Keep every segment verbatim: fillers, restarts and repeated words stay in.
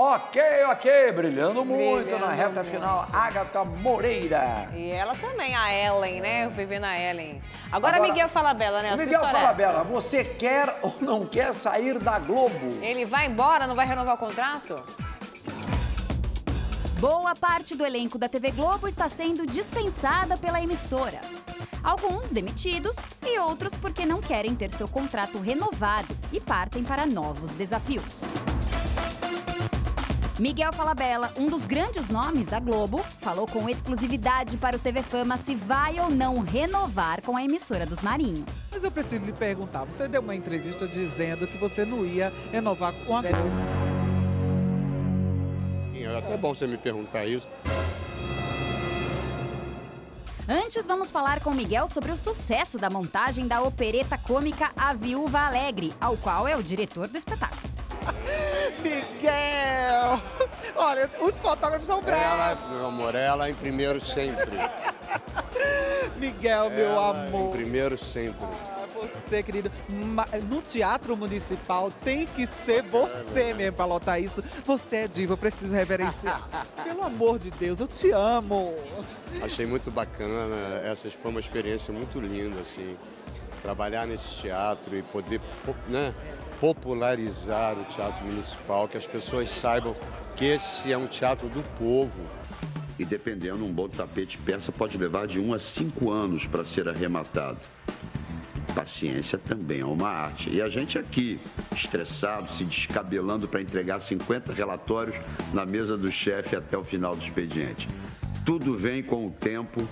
Ok, ok, brilhando, brilhando muito na reta muito. final, Agatha Moreira. E ela também, a Ellen, né? Eu vivi na Ellen. Agora, Agora Miguel Falabella, né? Miguel Falabella, é você quer ou não quer sair da Globo? Ele vai embora, não vai renovar o contrato? Boa parte do elenco da T V Globo está sendo dispensada pela emissora. Alguns demitidos e outros porque não querem ter seu contrato renovado e partem para novos desafios. Miguel Falabella, um dos grandes nomes da Globo, falou com exclusividade para o T V Fama se vai ou não renovar com a emissora dos Marinhos. Mas eu preciso lhe perguntar, você deu uma entrevista dizendo que você não ia renovar com a Globo. É até bom você me perguntar isso. Antes, vamos falar com Miguel sobre o sucesso da montagem da opereta cômica A Viúva Alegre, ao qual é o diretor do espetáculo. Miguel! Olha, os fotógrafos são bravos. Ela, meu amor, ela em primeiro sempre. Miguel, ela, meu amor. Em primeiro sempre. Ah, você, querido. No Teatro Municipal tem que ser você é mesmo pra lotar isso. Você é diva, eu preciso reverenciar. Pelo amor de Deus, eu te amo. Achei muito bacana. Essa foi uma experiência muito linda, assim. Trabalhar nesse teatro e poder, né, popularizar o teatro municipal, que as pessoas saibam que esse é um teatro do povo. E dependendo, um bom tapete persa pode levar de um a cinco anos para ser arrematado. Paciência também é uma arte. E a gente aqui, estressado, se descabelando para entregar cinquenta relatórios na mesa do chefe até o final do expediente. Tudo vem com o tempo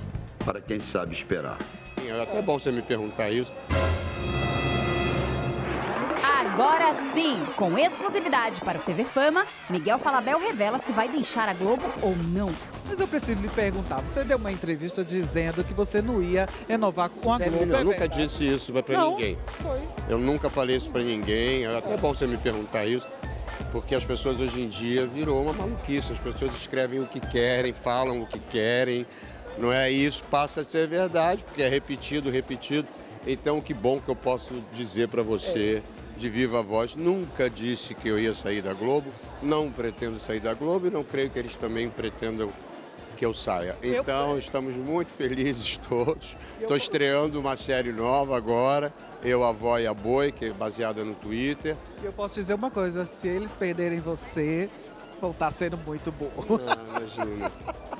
para quem sabe esperar. É até bom você me perguntar isso. Agora sim, com exclusividade para o T V Fama, Miguel Falabella revela se vai deixar a Globo ou não. Mas eu preciso lhe perguntar, você deu uma entrevista dizendo que você não ia renovar com a Globo. Eu nunca disse isso pra ninguém. Foi. Eu nunca falei isso pra ninguém, é até bom você me perguntar isso, porque as pessoas hoje em dia virou uma maluquice, as pessoas escrevem o que querem, falam o que querem, não é isso, passa a ser verdade, porque é repetido, repetido. Então, que bom que eu posso dizer pra você... É. De viva voz, nunca disse que eu ia sair da Globo, não pretendo sair da Globo e não creio que eles também pretendam que eu saia. Então, estamos muito felizes todos. Estou estreando uma série nova agora, Eu, a Vó e a Boi, que é baseada no Twitter. Eu posso dizer uma coisa, se eles perderem você, vão estar sendo muito bom. Ah, imagina.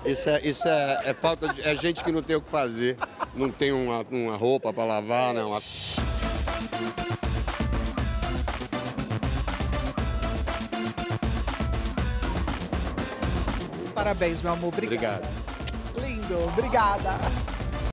Isso, é, isso é, é falta de... É gente que não tem o que fazer, não tem uma, uma roupa para lavar, não. Uma... Parabéns, meu amor. Obrigada. Obrigado. Lindo, obrigada.